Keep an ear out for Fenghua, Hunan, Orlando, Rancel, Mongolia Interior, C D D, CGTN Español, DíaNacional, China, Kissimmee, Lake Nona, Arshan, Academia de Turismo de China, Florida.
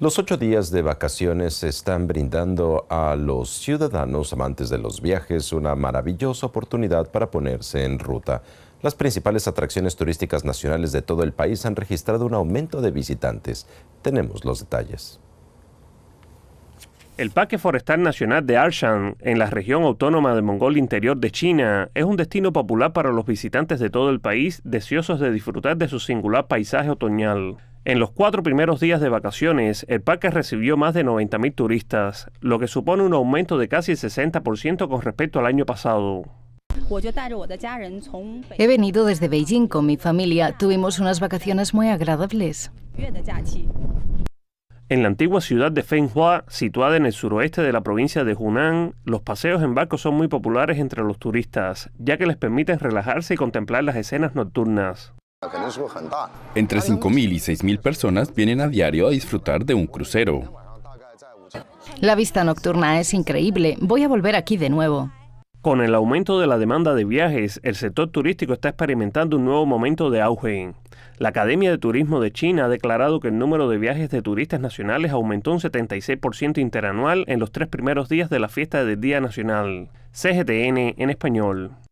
Los 8 días de vacaciones están brindando a los ciudadanos amantes de los viajes una maravillosa oportunidad para ponerse en ruta. Las principales atracciones turísticas nacionales de todo el país han registrado un aumento de visitantes. Tenemos los detalles. El Parque Forestal Nacional de Arshan, en la región autónoma de Mongolia Interior de China, es un destino popular para los visitantes de todo el país, deseosos de disfrutar de su singular paisaje otoñal. En los 4 primeros días de vacaciones, el parque recibió más de 90.000 turistas, lo que supone un aumento de casi el 60% con respecto al año pasado. He venido desde Beijing con mi familia. Tuvimos unas vacaciones muy agradables. En la antigua ciudad de Fenghua, situada en el suroeste de la provincia de Hunan, los paseos en barco son muy populares entre los turistas, ya que les permiten relajarse y contemplar las escenas nocturnas. Entre 5.000 y 6.000 personas vienen a diario a disfrutar de un crucero. La vista nocturna es increíble. Voy a volver aquí de nuevo. Con el aumento de la demanda de viajes, el sector turístico está experimentando un nuevo momento de auge. La Academia de Turismo de China ha declarado que el número de viajes de turistas nacionales aumentó un 76% interanual en los 3 primeros días de la fiesta del Día Nacional. CGTN en Español.